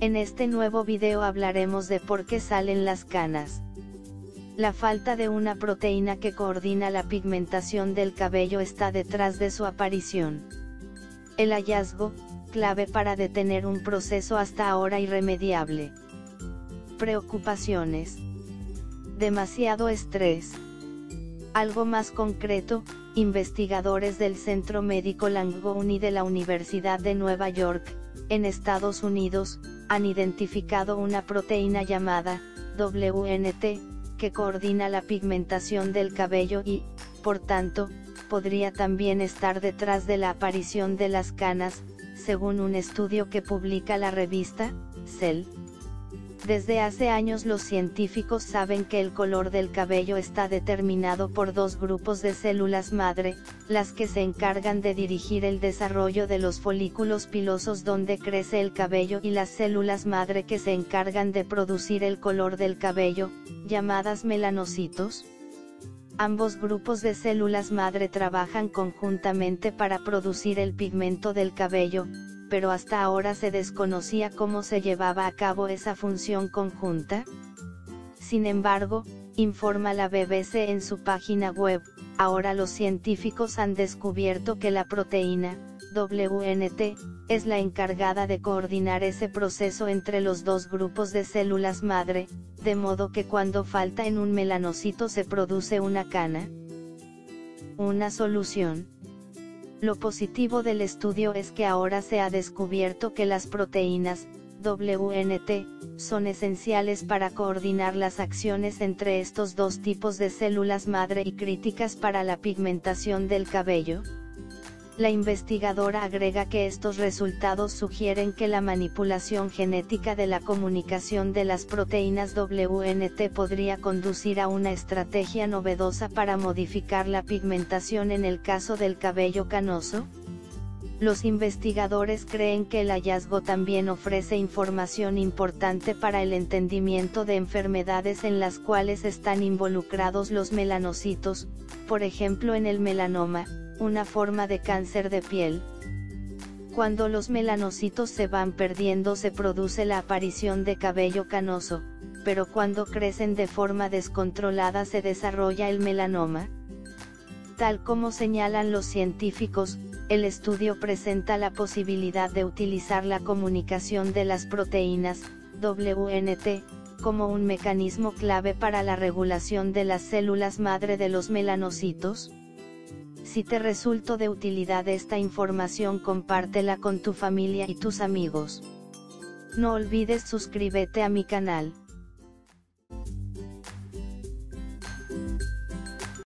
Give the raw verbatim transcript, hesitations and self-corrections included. En este nuevo video hablaremos de por qué salen las canas. La falta de una proteína que coordina la pigmentación del cabello está detrás de su aparición. El hallazgo, clave para detener un proceso hasta ahora irremediable. Preocupaciones. Demasiado estrés. Algo más concreto, investigadores del Centro Médico Langone y de la Universidad de Nueva York, en Estados Unidos, han identificado una proteína llamada W N T, que coordina la pigmentación del cabello y, por tanto, podría también estar detrás de la aparición de las canas, según un estudio que publica la revista Cell. Desde hace años los científicos saben que el color del cabello está determinado por dos grupos de células madre, las que se encargan de dirigir el desarrollo de los folículos pilosos donde crece el cabello y las células madre que se encargan de producir el color del cabello, llamadas melanocitos. Ambos grupos de células madre trabajan conjuntamente para producir el pigmento del cabello, pero hasta ahora se desconocía cómo se llevaba a cabo esa función conjunta. Sin embargo, informa la B B C en su página web, ahora los científicos han descubierto que la proteína, W N T, es la encargada de coordinar ese proceso entre los dos grupos de células madre, de modo que cuando falta en un melanocito se produce una cana. Una solución. Lo positivo del estudio es que ahora se ha descubierto que las proteínas, W N T, son esenciales para coordinar las acciones entre estos dos tipos de células madre y críticas para la pigmentación del cabello. La investigadora agrega que estos resultados sugieren que la manipulación genética de la comunicación de las proteínas W N T podría conducir a una estrategia novedosa para modificar la pigmentación en el caso del cabello canoso. Los investigadores creen que el hallazgo también ofrece información importante para el entendimiento de enfermedades en las cuales están involucrados los melanocitos, por ejemplo en el melanoma, una forma de cáncer de piel. Cuando los melanocitos se van perdiendo se produce la aparición de cabello canoso, pero cuando crecen de forma descontrolada se desarrolla el melanoma. Tal como señalan los científicos, el estudio presenta la posibilidad de utilizar la comunicación de las proteínas, W N T, como un mecanismo clave para la regulación de las células madre de los melanocitos. Si te resultó de utilidad esta información, compártela con tu familia y tus amigos. No olvides suscríbete a mi canal.